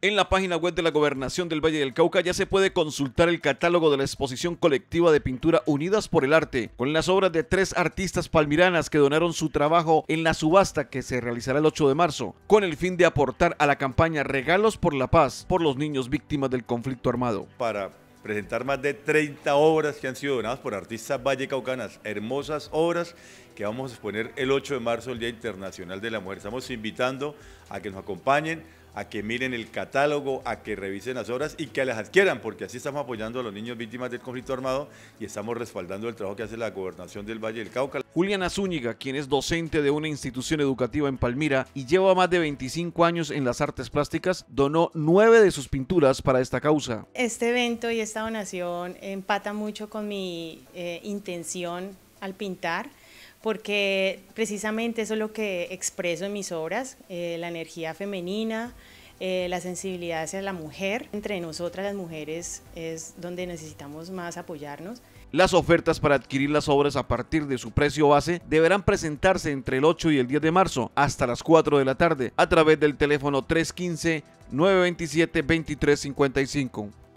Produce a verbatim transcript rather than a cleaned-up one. En la página web de la Gobernación del Valle del Cauca ya se puede consultar el catálogo de la Exposición Colectiva de Pintura Unidas por el Arte, con las obras de tres artistas palmiranas que donaron su trabajo en la subasta que se realizará el ocho de marzo, con el fin de aportar a la campaña Regalos por la Paz por los niños víctimas del conflicto armado. Para presentar más de treinta obras que han sido donadas por artistas vallecaucanas, hermosas obras que vamos a exponer el ocho de marzo, el Día Internacional de la Mujer. Estamos invitando a que nos acompañen, a que miren el catálogo, a que revisen las obras y que las adquieran, porque así estamos apoyando a los niños víctimas del conflicto armado y estamos respaldando el trabajo que hace la Gobernación del Valle del Cauca. Juliana Zúñiga, quien es docente de una institución educativa en Palmira y lleva más de veinticinco años en las artes plásticas, donó nueve de sus pinturas para esta causa. Este evento y esta donación empata mucho con mi eh, intención al pintar, porque precisamente eso es lo que expreso en mis obras, eh, la energía femenina, eh, la sensibilidad hacia la mujer. Entre nosotras las mujeres es donde necesitamos más apoyarnos. Las ofertas para adquirir las obras a partir de su precio base deberán presentarse entre el ocho y el diez de marzo hasta las cuatro de la tarde a través del teléfono tres uno cinco, nueve dos siete, dos tres cinco cinco.